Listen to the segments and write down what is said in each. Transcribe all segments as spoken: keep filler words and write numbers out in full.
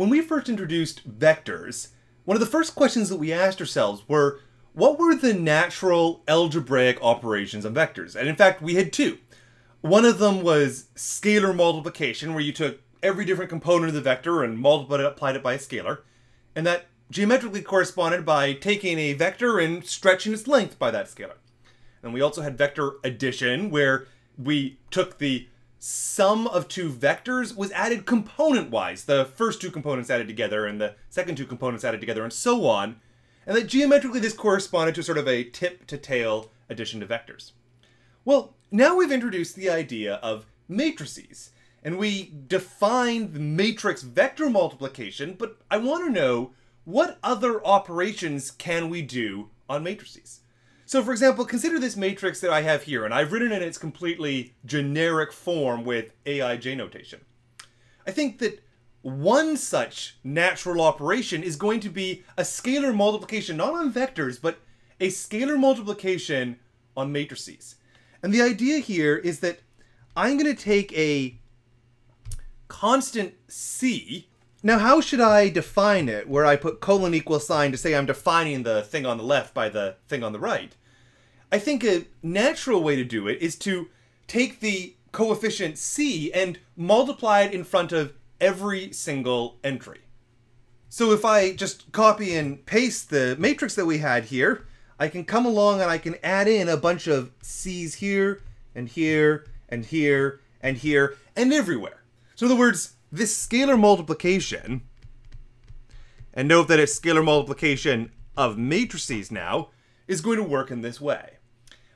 When we first introduced vectors, one of the first questions that we asked ourselves were, what were the natural algebraic operations on vectors? And in fact, we had two. One of them was scalar multiplication, where you took every different component of the vector and multiplied it, applied it by a scalar, and that geometrically corresponded by taking a vector and stretching its length by that scalar. And we also had vector addition, where we took the sum of two vectors was added component-wise. The first two components added together and the second two components added together and so on. And that geometrically this corresponded to sort of a tip-to-tail addition to vectors. Well, now we've introduced the idea of matrices. And we defined the matrix vector multiplication, but I want to know what other operations can we do on matrices. So for example, consider this matrix that I have here, and I've written it in its completely generic form with A I J notation. I think that one such natural operation is going to be a scalar multiplication, not on vectors, but a scalar multiplication on matrices. And the idea here is that I'm going to take a constant C. Now, how should I define it, where I put colon equal sign to say I'm defining the thing on the left by the thing on the right? I think a natural way to do it is to take the coefficient C and multiply it in front of every single entry. So if I just copy and paste the matrix that we had here, I can come along and I can add in a bunch of C's here and here and here and here and everywhere. So in other words, this scalar multiplication, and note that it's scalar multiplication of matrices now, is going to work in this way.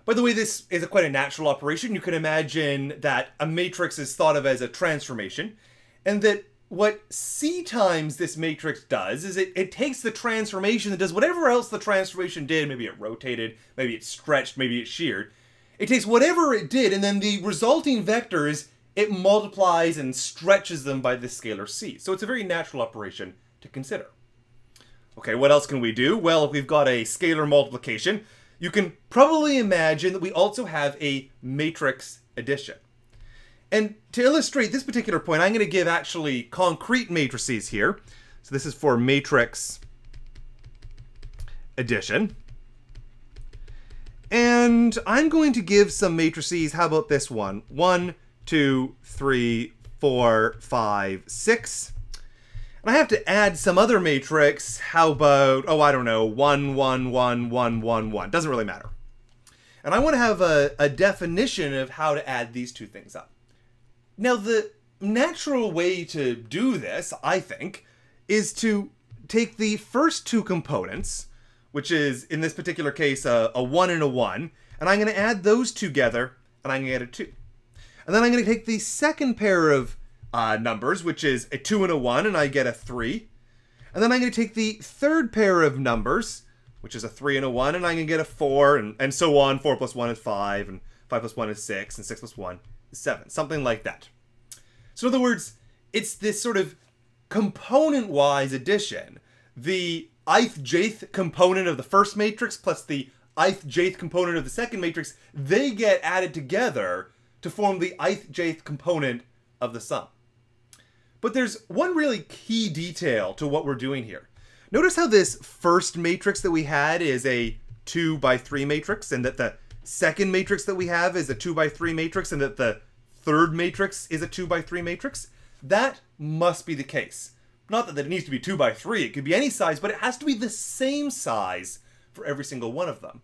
By the way, this is a quite a natural operation. You can imagine that a matrix is thought of as a transformation, and that what C times this matrix does is it, it takes the transformation that does whatever else the transformation did. Maybe it rotated, maybe it stretched, maybe it sheared. It takes whatever it did, and then the resulting vectors it multiplies and stretches them by the scalar C. So it's a very natural operation to consider. Okay, what else can we do? Well, if we've got a scalar multiplication, you can probably imagine that we also have a matrix addition. And to illustrate this particular point, I'm going to give actually concrete matrices here. So this is for matrix addition. And I'm going to give some matrices. How about this one? One, two, three, four, five, six. And I have to add some other matrix. How about, oh, I don't know, one, one, one, one, one, one. Doesn't really matter. And I want to have a, a definition of how to add these two things up. Now, the natural way to do this, I think, is to take the first two components, which is, in this particular case, a, a one and a one, and I'm going to add those together, and I'm going to add a two. And then I'm going to take the second pair of uh, numbers, which is a two and a one, and I get a three. And then I'm going to take the third pair of numbers, which is a three and a one, and I'm going to get a four, and, and so on. Four plus one is five, and five plus one is six, and six plus one is seven, something like that. So in other words, it's this sort of component-wise addition. The ith jth component of the first matrix plus the ith jth component of the second matrix, they get added together to form the ith jth component of the sum. But there's one really key detail to what we're doing here. Notice how this first matrix that we had is a two by three matrix, and that the second matrix that we have is a two by three matrix, and that the third matrix is a two by three matrix. That must be the case. Not that it needs to be two by three, it could be any size, but it has to be the same size for every single one of them.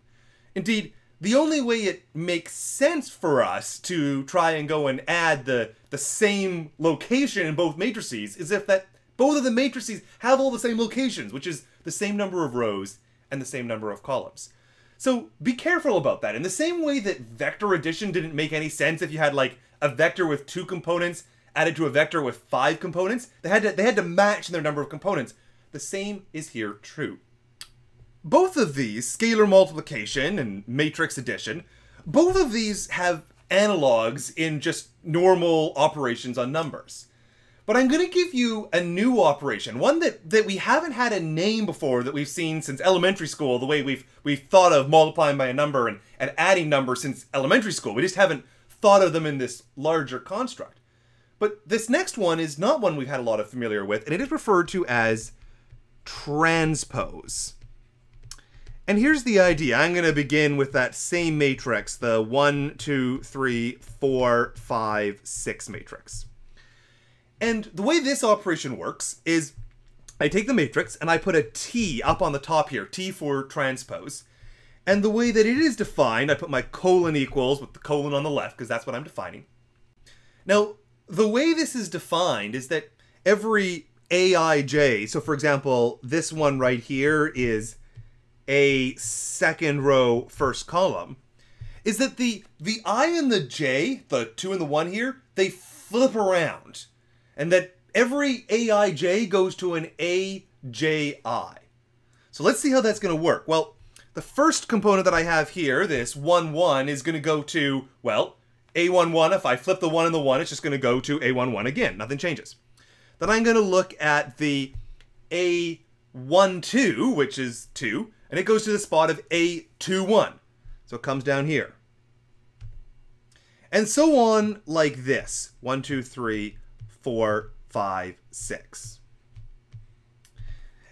Indeed, the only way it makes sense for us to try and go and add the, the same location in both matrices is if that both of the matrices have all the same locations, which is the same number of rows and the same number of columns. So be careful about that. In the same way that vector addition didn't make any sense if you had like a vector with two components added to a vector with five components, they had to, they had to match their number of components. The same is here true. Both of these, scalar multiplication and matrix addition, both of these have analogs in just normal operations on numbers. But I'm going to give you a new operation, one that, that we haven't had a name before, that we've seen since elementary school, the way we've, we've thought of multiplying by a number and, and adding numbers since elementary school. We just haven't thought of them in this larger construct. But this next one is not one we've had a lot of familiar with, and it is referred to as transpose. And here's the idea. I'm going to begin with that same matrix, the one, two, three, four, five, six matrix. And the way this operation works is I take the matrix and I put a T up on the top here, T for transpose. And the way that it is defined, I put my colon equals with the colon on the left because that's what I'm defining. Now, the way this is defined is that every aij, so for example, this one right here is a second row, first column, is that the, the I and the j, the two and the one here, they flip around. And that every aij goes to an aji. So let's see how that's going to work. Well, the first component that I have here, this one, one, is going to go to, well, a one one. If I flip the one and the one, it's just going to go to a one one again. Nothing changes. Then I'm going to look at the a one two, which is two, and it goes to the spot of a two one. So it comes down here. And so on like this. one, two, three, four, five, six.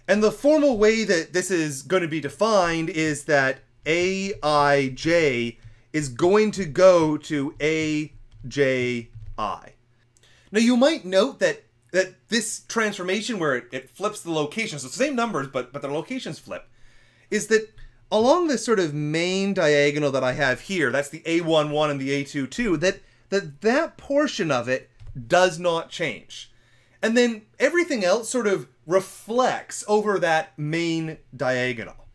And the formal way that this is going to be defined is that aij is going to go to aji. Now you might note that, that this transformation where it, it flips the locations, so the same numbers but, but the locations flip, is that along this sort of main diagonal that I have here, that's the a one one and the a two two, that, that that portion of it does not change. And then everything else sort of reflects over that main diagonal.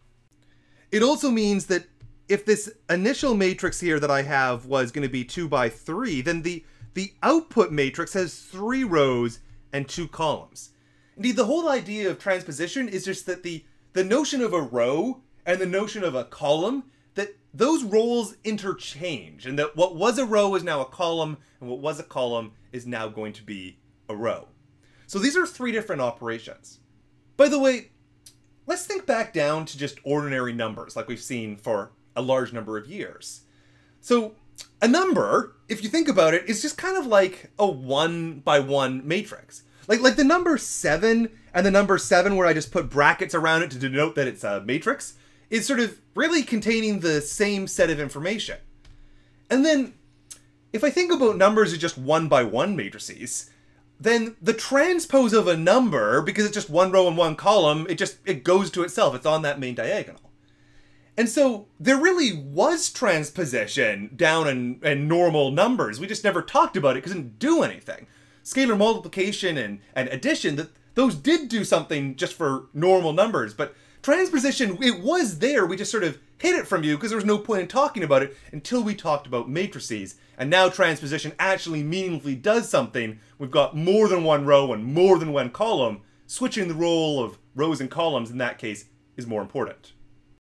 It also means that if this initial matrix here that I have was going to be two by three, then the, the output matrix has three rows and two columns. Indeed, the whole idea of transposition is just that the, the notion of a row and the notion of a column, that those roles interchange, and that what was a row is now a column, and what was a column is now going to be a row. So these are three different operations. By the way, let's think back down to just ordinary numbers like we've seen for a large number of years. So a number, if you think about it, is just kind of like a one by one matrix. Like, like the number seven and the number seven where I just put brackets around it to denote that it's a matrix is sort of really containing the same set of information. And then if I think about numbers as just one by one matrices, then the transpose of a number, because it's just one row and one column, it just, it goes to itself. It's on that main diagonal. And so there really was transposition down in, in normal numbers. We just never talked about it because it didn't do anything. Scalar multiplication and, and addition, that those did do something just for normal numbers. But transposition, it was there. We just sort of hid it from you because there was no point in talking about it until we talked about matrices. And now transposition actually meaningfully does something. We've got more than one row and more than one column. Switching the role of rows and columns in that case is more important.